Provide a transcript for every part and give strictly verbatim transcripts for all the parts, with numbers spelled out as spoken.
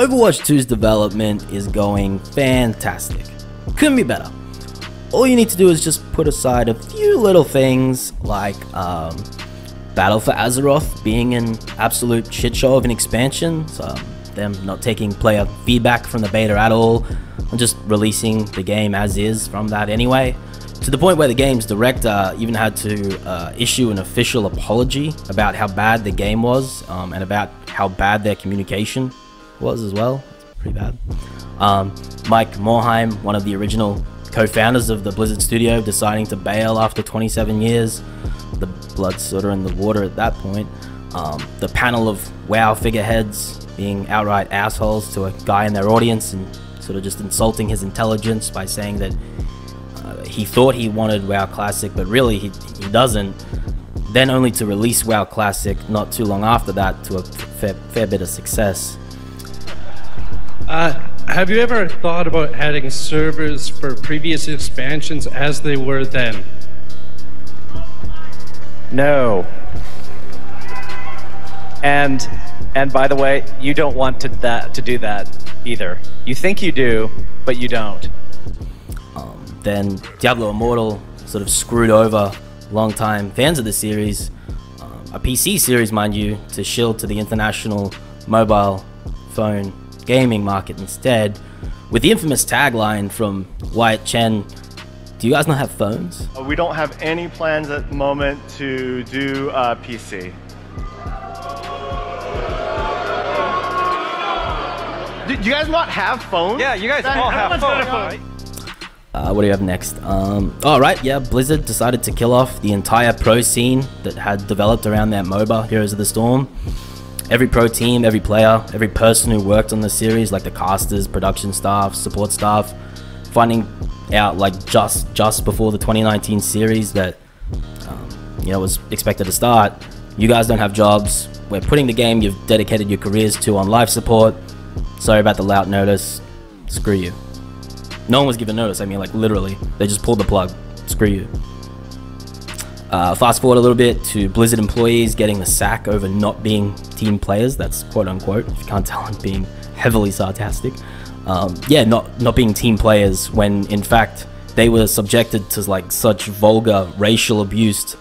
Overwatch two's development is going fantastic. Couldn't be better. All you need to do is just put aside a few little things like um, Battle for Azeroth being an absolute shitshow of an expansion, so them not taking player feedback from the beta at all, and just releasing the game as is from that anyway. To the point where the game's director even had to uh, issue an official apology about how bad the game was, um, and about how bad their communication was as well. It's pretty bad. Um, Mike Morhaime, one of the original co-founders of the Blizzard Studio, deciding to bail after twenty-seven years. The blood, soda, and the water at that point. Um, the panel of WoW figureheads being outright assholes to a guy in their audience and sort of just insulting his intelligence by saying that he thought he wanted WoW Classic, but really he, he doesn't. Then only to release WoW Classic not too long after that to a fair, fair bit of success. Uh, have you ever thought about adding servers for previous expansions as they were then? No. And and by the way, you don't want to that to do that either. You think you do, but you don't. Then Diablo Immortal sort of screwed over long-time fans of the series, um, a P C series, mind you, to shield to the international mobile phone gaming market instead, with the infamous tagline from Wyatt Chen, "Do you guys not have phones?" We don't have any plans at the moment to do uh, P C. Do you guys not have phones? Yeah, you guys that, all have phones. Uh, what do you have next? Um, oh, right, yeah, Blizzard decided to kill off the entire pro scene that had developed around their MOBA, Heroes of the Storm. Every pro team, every player, every person who worked on the series, like the casters, production staff, support staff, finding out like just just before the twenty nineteen series that um, you know was expected to start, you guys don't have jobs. We're putting the game you've dedicated your careers to on life support. Sorry about the loud notice. Screw you. No one was given notice. I mean, like, literally. They just pulled the plug. Screw you. Uh, fast forward a little bit to Blizzard employees getting the sack over not being team players. That's quote-unquote. If you can't tell, I'm being heavily sarcastic. Um, yeah, not, not being team players when, in fact, they were subjected to, like, such vulgar racial abuse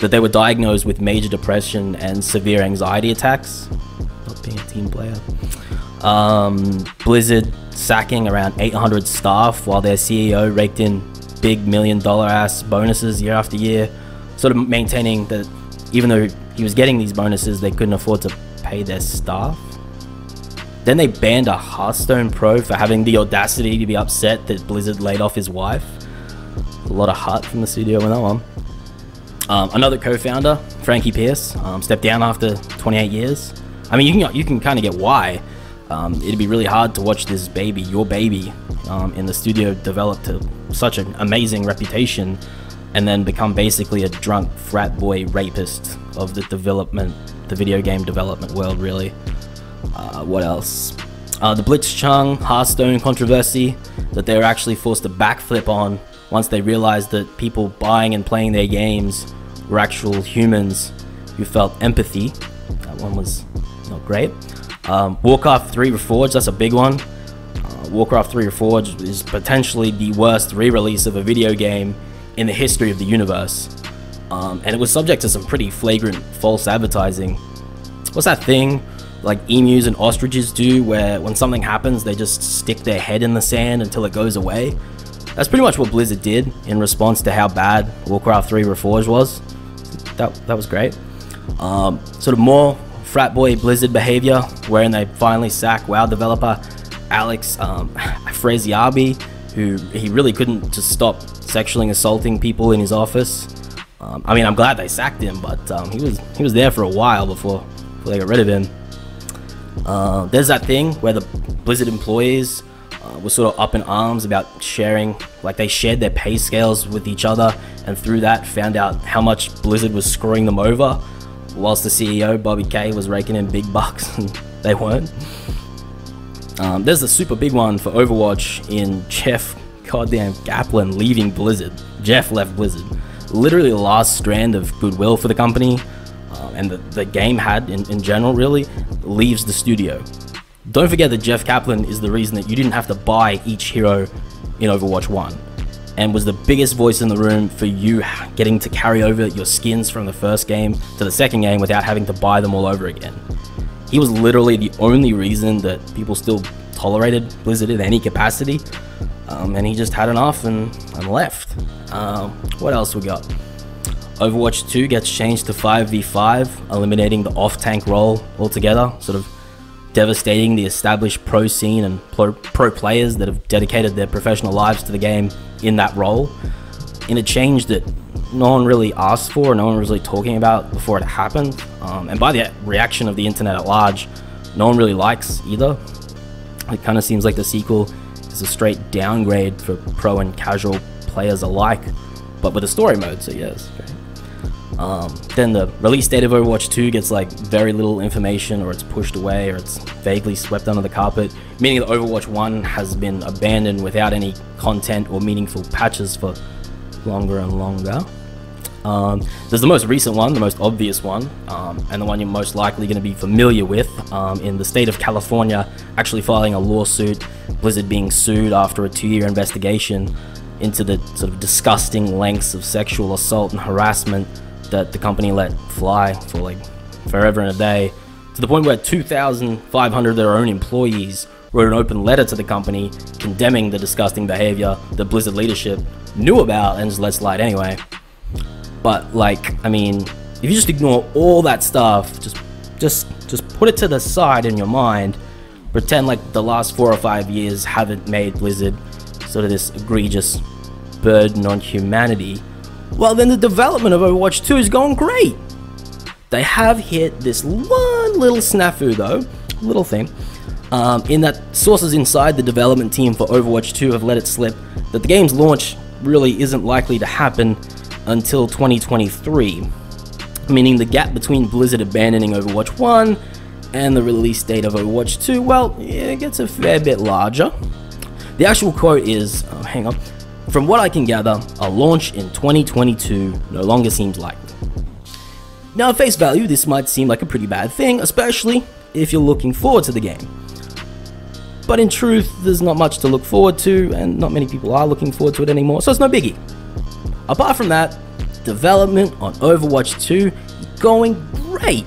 that they were diagnosed with major depression and severe anxiety attacks. Not being a team player. Um, Blizzard sacking around eight hundred staff while their C E O raked in big million dollar ass bonuses year after year, sort of maintaining that even though he was getting these bonuses, they couldn't afford to pay their staff. Then they banned a Hearthstone pro for having the audacity to be upset that Blizzard laid off his wife. A lot of heart from the studio on that one. Um, another co-founder, Frankie Pierce, um, stepped down after twenty-eight years. I mean, you can, you can kind of get why. Um, it'd be really hard to watch this baby, your baby, um, in the studio develop to such an amazing reputation and then become basically a drunk frat boy rapist of the development, the video game development world, really. Uh, what else? Uh, the Blitzchung Hearthstone controversy that they were actually forced to backflip on once they realized that people buying and playing their games were actual humans who felt empathy. That one was not great. Um, Warcraft three Reforged, that's a big one. Uh, Warcraft three Reforged is potentially the worst re-release of a video game in the history of the universe. Um, and it was subject to some pretty flagrant false advertising. What's that thing like emus and ostriches do where when something happens they just stick their head in the sand until it goes away? That's pretty much what Blizzard did in response to how bad Warcraft three Reforged was. That, that was great. Um, sort of more frat boy Blizzard behavior, wherein they finally sack WoW developer Alex um, Fraziabi, who he really couldn't just stop sexually assaulting people in his office. Um, I mean, I'm glad they sacked him, but um, he was he was there for a while before, before they got rid of him. Uh, there's that thing where the Blizzard employees uh, were sort of up in arms about sharing, like they shared their pay scales with each other, and through that found out how much Blizzard was screwing them over, whilst the C E O, Bobby K, was raking in big bucks, and they weren't. Um, there's a super big one for Overwatch in Jeff goddamn Kaplan leaving Blizzard. Jeff left Blizzard. Literally the last strand of goodwill for the company, um, and the, the game had in, in general, really, leaves the studio. Don't forget that Jeff Kaplan is the reason that you didn't have to buy each hero in Overwatch one, and was the biggest voice in the room for you getting to carry over your skins from the first game to the second game without having to buy them all over again. He was literally the only reason that people still tolerated Blizzard in any capacity, um, and he just had enough and, and left. Um, what else we got? Overwatch two gets changed to five v five, eliminating the off-tank role altogether, sort of devastating the established pro scene and pro, pro players that have dedicated their professional lives to the game in that role, in a change that no one really asked for, no one was really talking about before it happened, um, and by the reaction of the internet at large, no one really likes either. It kind of seems like the sequel is a straight downgrade for pro and casual players alike, but with a story mode, so yes. Um, then the release date of Overwatch two gets like very little information, or it's pushed away, or it's vaguely swept under the carpet, meaning that Overwatch one has been abandoned without any content or meaningful patches for longer and longer. Um, there's the most recent one, the most obvious one, um, and the one you're most likely going to be familiar with, um, in the state of California actually filing a lawsuit, Blizzard being sued after a two-year investigation into the sort of disgusting lengths of sexual assault and harassment that the company let fly for like forever and a day, to the point where two thousand five hundred of their own employees wrote an open letter to the company condemning the disgusting behavior that Blizzard leadership knew about and just let slide anyway. But like, I mean, if you just ignore all that stuff, just just just put it to the side in your mind, pretend like the last four or five years haven't made Blizzard sort of this egregious burden on humanity, well then the development of Overwatch two is going great. They have hit this one little snafu though, little thing, um, in that sources inside the development team for Overwatch two have let it slip that the game's launch really isn't likely to happen until twenty twenty-three, meaning the gap between Blizzard abandoning Overwatch one and the release date of Overwatch two, well, yeah, it gets a fair bit larger. The actual quote is, oh, hang on, "From what I can gather, a launch in twenty twenty-two no longer seems likely." Now at face value, this might seem like a pretty bad thing, especially if you're looking forward to the game. But in truth, there's not much to look forward to, and not many people are looking forward to it anymore, so it's no biggie. Apart from that, development on Overwatch two is going great.